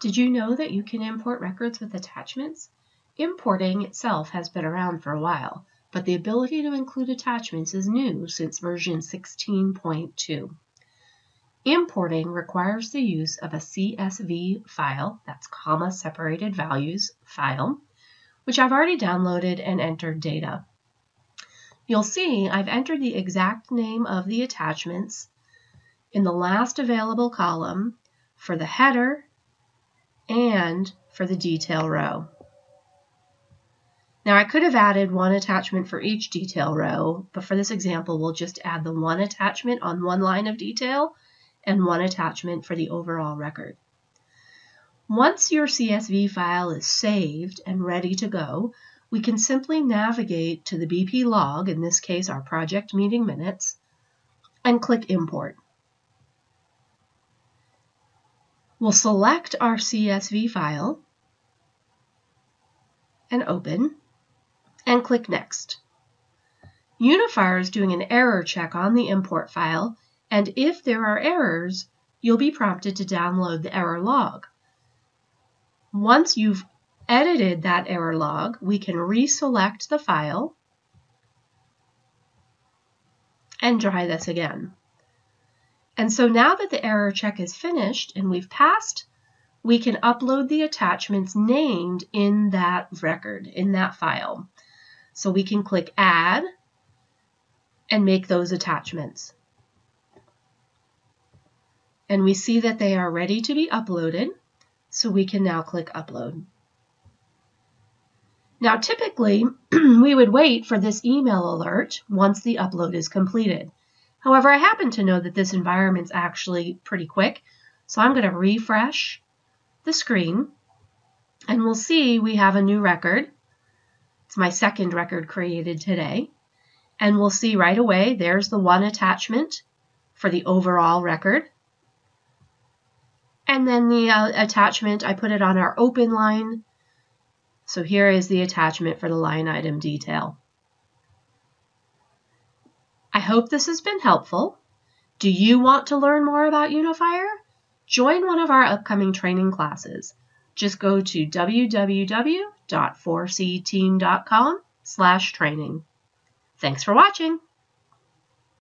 Did you know that you can import records with attachments? Importing itself has been around for a while, but the ability to include attachments is new since version 16.2. Importing requires the use of a CSV file, that's comma separated values file, which I've already downloaded and entered data. You'll see I've entered the exact name of the attachments in the last available column for the header and for the detail row. Now I could have added one attachment for each detail row, but for this example, we'll just add the one attachment on one line of detail and one attachment for the overall record. Once your CSV file is saved and ready to go, we can simply navigate to the BP log, in this case our project meeting minutes, and click Import. We'll select our CSV file and open and click Next. Unifier is doing an error check on the import file, and if there are errors, you'll be prompted to download the error log. Once you've edited that error log, we can reselect the file and try this again. And so now that the error check is finished and we've passed, we can upload the attachments named in that record, in that file. So we can click Add and make those attachments. And we see that they are ready to be uploaded, so we can now click Upload. Now typically, we would wait for this email alert once the upload is completed. However, I happen to know that this environment's actually pretty quick, so I'm going to refresh the screen, and we'll see we have a new record. It's my second record created today, and we'll see right away there's the one attachment for the overall record. And then the attachment, I put it on our open line. So here is the attachment for the line item detail. I hope this has been helpful. Do you want to learn more about Unifier? Join one of our upcoming training classes. Just go to www.4cteam.com/training. Thanks for watching.